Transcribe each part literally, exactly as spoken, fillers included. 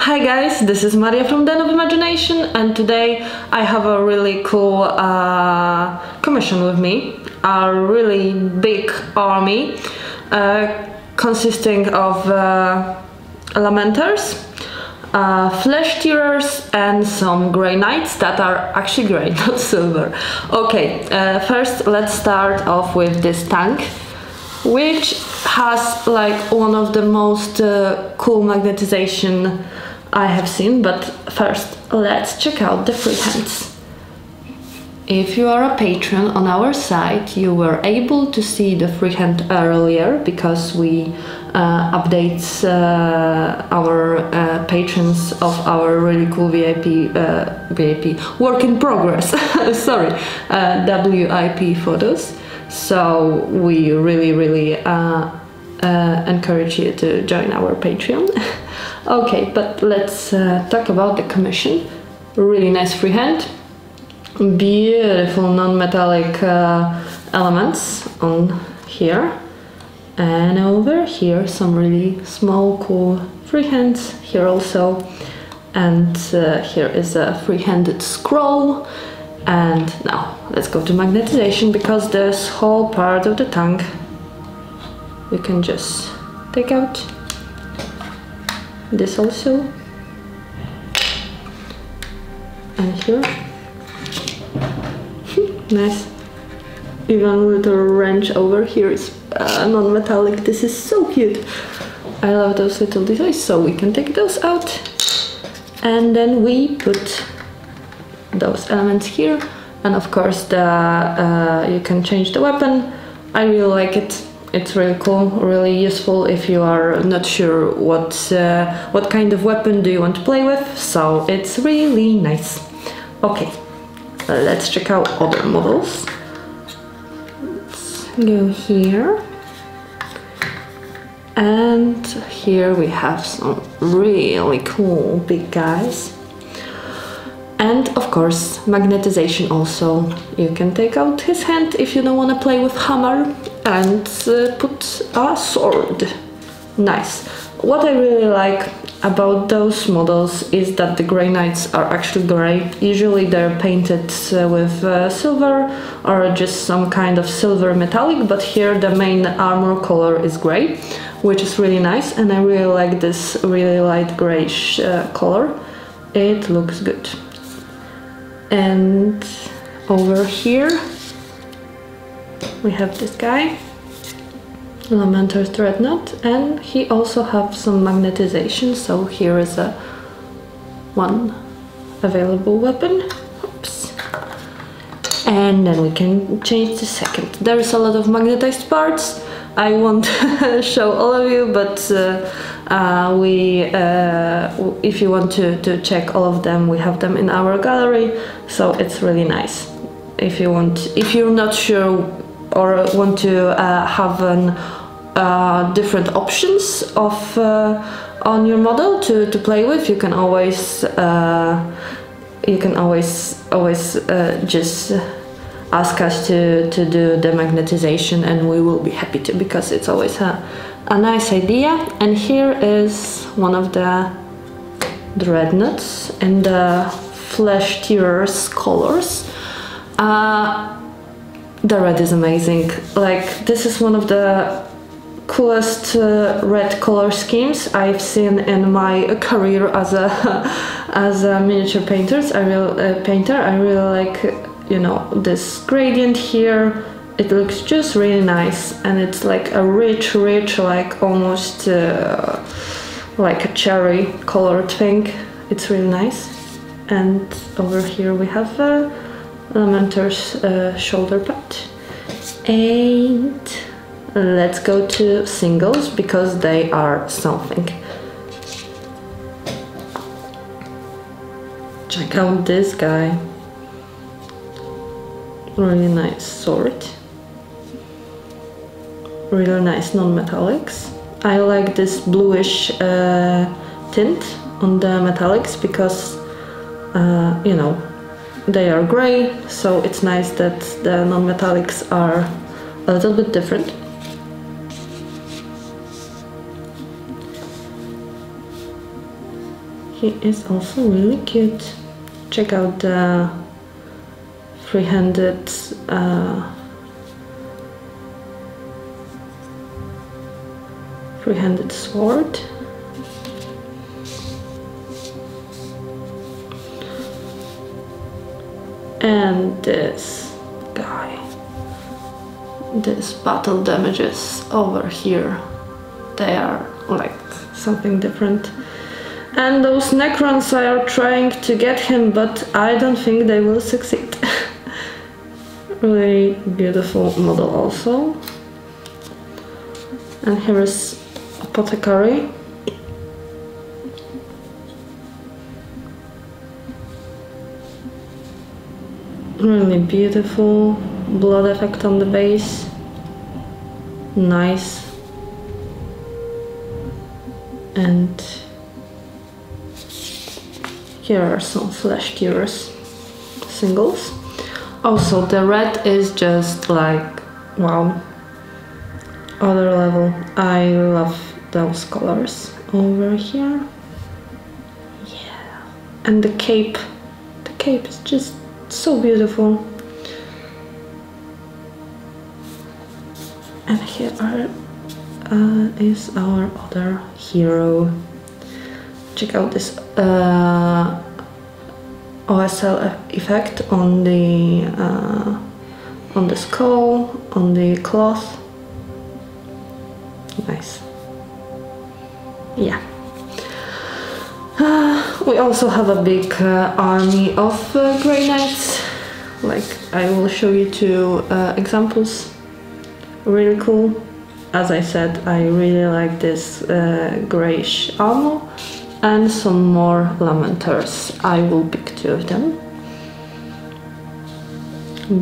Hi guys, this is Maria from Den of Imagination, and today I have a really cool uh, commission with me. A really big army uh, consisting of uh, Lamenters, uh, Flesh Tearers and some Grey Knights that are actually grey, not silver. Okay, uh, first let's start off with this tank, which has like one of the most uh, cool magnetization I have seen, but first let's check out the free hands. If you are a patron on our site, you were able to see the freehand earlier because we uh, update uh, our uh, patrons of our really cool V I P, uh, V I P work in progress, sorry, uh, W I P photos. So we really, really uh, uh, encourage you to join our Patreon. Okay, but let's uh, talk about the commission. Really nice freehand. Beautiful non-metallic uh, elements on here, and over here some really small cool freehands here also, and uh, here is a free-handed scroll. And now let's go to magnetization, because this whole part of the tank you can just take out. This also, and here. Nice. Even little wrench over here is uh, non-metallic. This is so cute. I love those little designs, so we can take those out. And then we put those elements here. And of course, the uh, you can change the weapon. I really like it. It's really cool, really useful if you are not sure what, uh, what kind of weapon do you want to play with. So it's really nice. Okay. Let's check out other models. Let's go here. And here we have some really cool big guys. And of course, magnetization also. You can take out his hand if you don't want to play with hammer, and uh, put a sword. Nice. What I really like about those models is that the Grey Knights are actually grey. Usually they're painted uh, with uh, silver or just some kind of silver metallic, but here the main armor color is grey, which is really nice, and I really like this really light greyish uh, color. It looks good. And over here we have this guy, Lamenter's Dreadnought, and he also has some magnetization, so here is a one available weapon. Oops. And then we can change the second. There is a lot of magnetized parts. I won't show all of you, but uh, uh, we, uh, if you want to, to check all of them, we have them in our gallery, so it's really nice. If you want, if you're not sure or want to uh, have an, uh, different options of uh, on your model to, to play with, you can always uh, you can always always uh, just ask us to to do the magnetization, and we will be happy to, because it's always a, a nice idea. And here is one of the Dreadnoughts in the Flesh Tearers colors. Uh, The red is amazing. Like, this is one of the coolest uh, red color schemes I've seen in my career as a as a miniature painters. I real uh, painter. I really like, you know, this gradient here. It looks just really nice, and it's like a rich, rich, like almost uh, like a cherry colored thing. It's really nice. And over here we have a Uh, Lamenter's uh, shoulder pad. And let's go to singles, because they are something. Check out this guy. Really nice sword. Really nice non-metallics. I like this bluish uh, tint on the metallics because, uh, you know, they are grey, so it's nice that the non-metallics are a little bit different. He is also really cute. Check out the three-handed uh, three-handed sword. And this guy, this battle damages over here, they are like something different. And those Necrons are trying to get him, but I don't think they will succeed. Really beautiful model also. And here is Apothecary. Really beautiful, blood effect on the base, nice. And here are some Flesh Tearers singles. Also the red is just like, wow, other level. I love those colors over here. Yeah, and the cape, the cape is just so beautiful. And here are, uh, is our other hero. Check out this uh, O S L effect on the uh, on the skull, on the cloth. Nice. Yeah. Uh, we also have a big uh, army of uh, Grey Knights, like I will show you two uh, examples, really cool. As I said, I really like this uh, greyish armor, and some more Lamenters. I will pick two of them,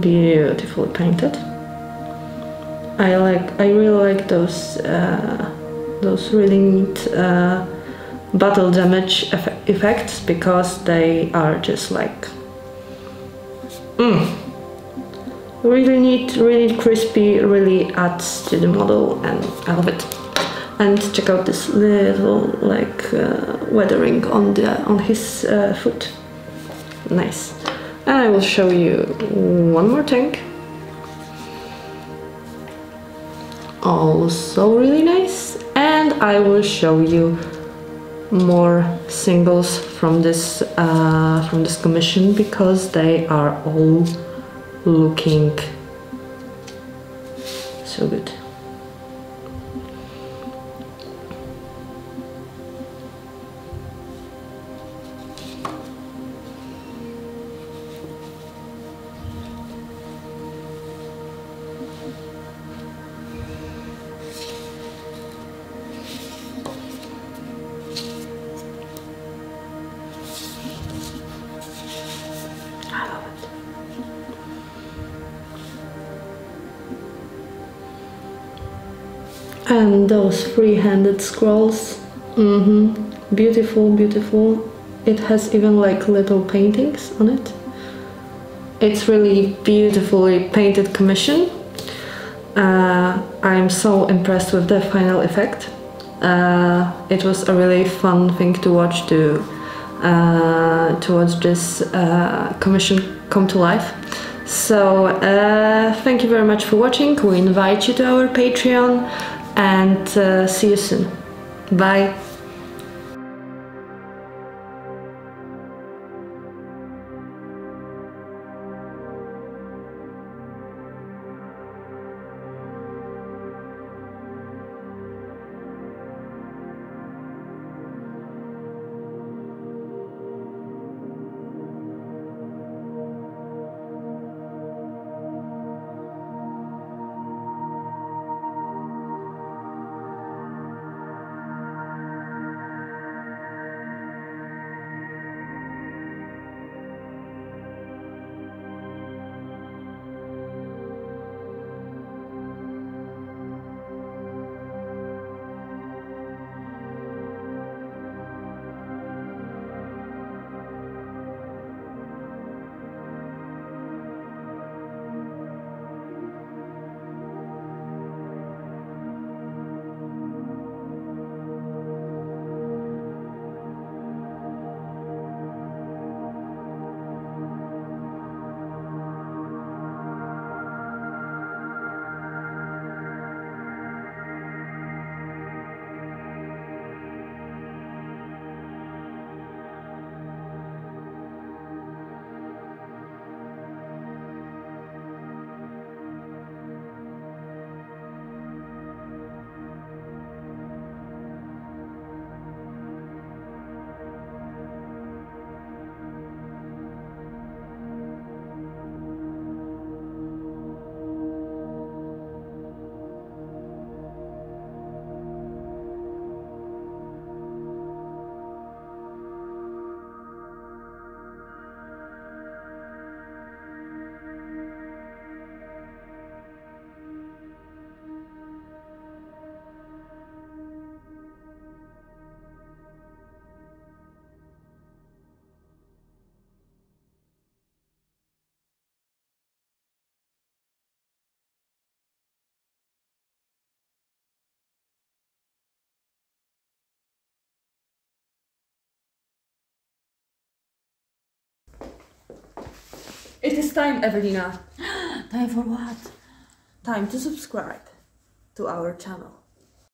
beautifully painted. I like, I really like those, uh, those really neat uh, battle damage eff effects, because they are just like mm, really neat, really crispy, really adds to the model, and I love it. And check out this little like uh, weathering on the on his uh, foot, nice. And I will show you one more thing, also really nice, and I will show you more singles from this uh, from this commission, because they are all looking so good. And those three-handed scrolls, mm-hmm. Beautiful, beautiful. It has even like little paintings on it. It's really beautifully painted commission. Uh, I'm so impressed with the final effect. Uh, it was a really fun thing to watch, to, uh, to watch this uh, commission come to life. So uh, thank you very much for watching. We invite you to our Patreon. And uh, see you soon. Bye. It is time, Evelina. Time for what? Time to subscribe to our channel.